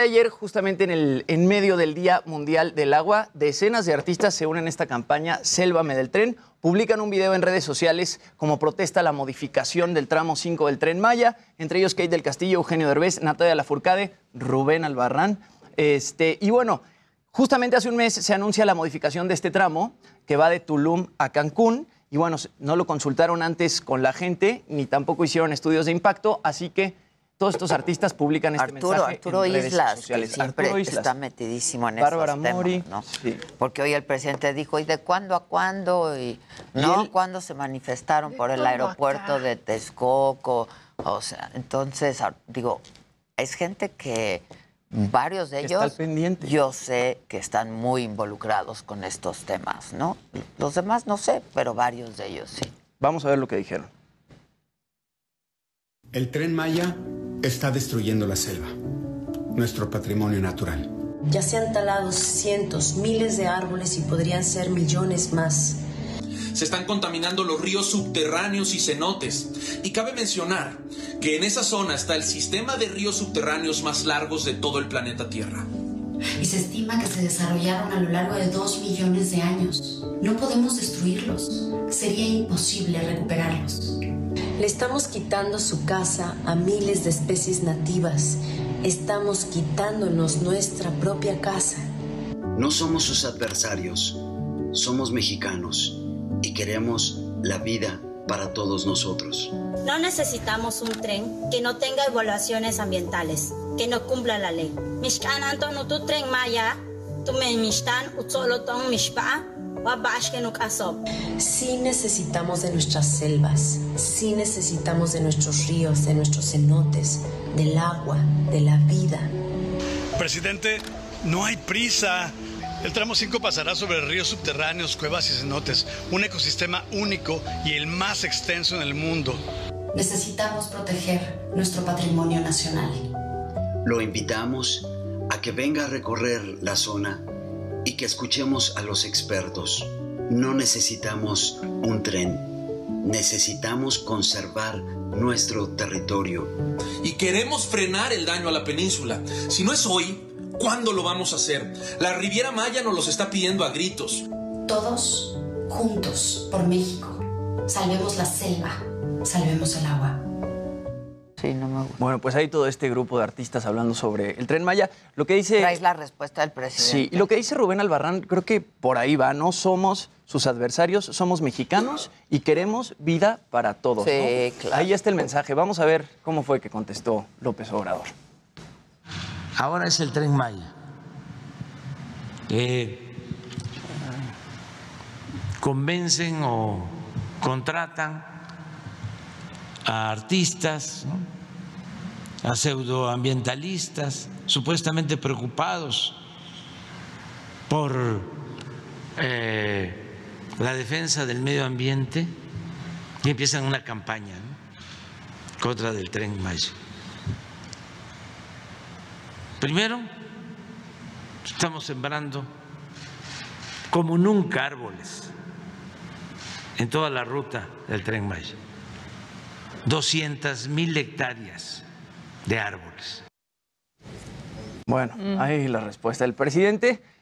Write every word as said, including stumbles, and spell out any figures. Ayer, justamente en, el, en medio del Día Mundial del Agua, decenas de artistas se unen a esta campaña Sélvame del Tren, publican un video en redes sociales como protesta a la modificación del tramo cinco del Tren Maya, entre ellos Kate del Castillo, Eugenio Derbez, Natalia Lafourcade, Rubén Albarrán. Este, y bueno, justamente hace un mes se anuncia la modificación de este tramo que va de Tulum a Cancún y bueno, no lo consultaron antes con la gente ni tampoco hicieron estudios de impacto, así que todos estos artistas publican este Arturo, mensaje Arturo en redes Islas, sociales. Siempre Arturo Islas está metidísimo en Bárbara esos temas, Mori, ¿no? Sí. Porque hoy el presidente dijo, ¿y de cuándo a cuándo? Y, y no, el... ¿cuándo se manifestaron por el aeropuerto acá de Texcoco? O sea, entonces, digo, es gente que varios de ellos, yo sé que están muy involucrados con estos temas, ¿no? Los demás no sé, pero varios de ellos sí. Vamos a ver lo que dijeron. El Tren Maya está destruyendo la selva, nuestro patrimonio natural. Ya se han talado cientos, miles de árboles y podrían ser millones más. Se están contaminando los ríos subterráneos y cenotes. Y cabe mencionar que en esa zona está el sistema de ríos subterráneos más largos de todo el planeta Tierra. Y se estima que se desarrollaron a lo largo de dos millones de años. No podemos destruirlos. Sería imposible recuperarlos. Le estamos quitando su casa a miles de especies nativas. Estamos quitándonos nuestra propia casa. No somos sus adversarios. Somos mexicanos y queremos la vida para todos nosotros. No necesitamos un tren que no tenga evaluaciones ambientales, que no cumpla la ley. Mishkan Anton Utu Tren Maya, Tumen Mishkan Utzoloton Mishpa. Sí necesitamos de nuestras selvas, sí necesitamos de nuestros ríos, de nuestros cenotes, del agua, de la vida. Presidente, no hay prisa. El tramo cinco pasará sobre ríos subterráneos, cuevas y cenotes, un ecosistema único y el más extenso en el mundo. Necesitamos proteger nuestro patrimonio nacional. Lo invitamos a que venga a recorrer la zona y que escuchemos a los expertos. No necesitamos un tren, necesitamos conservar nuestro territorio. Y queremos frenar el daño a la península. Si no es hoy, ¿cuándo lo vamos a hacer? La Riviera Maya nos los está pidiendo a gritos. Todos juntos por México. Salvemos la selva, salvemos el agua. Sí, no me gusta. Bueno, pues hay todo este grupo de artistas hablando sobre el Tren Maya. Lo que dice... Traes la respuesta del presidente. Sí, y lo que dice Rubén Albarrán, creo que por ahí va, no somos sus adversarios, somos mexicanos y queremos vida para todos. Sí, ¿no? Claro. Ahí está el mensaje. Vamos a ver cómo fue que contestó López Obrador. Ahora es el Tren Maya. Eh, convencen o contratan a artistas, ¿no?, a pseudoambientalistas supuestamente preocupados por eh, la defensa del medio ambiente y empiezan una campaña, ¿no?, contra del Tren Maya. Primero, estamos sembrando como nunca árboles en toda la ruta del Tren Maya. doscientas mil hectáreas de árboles. Bueno, ahí la respuesta del presidente.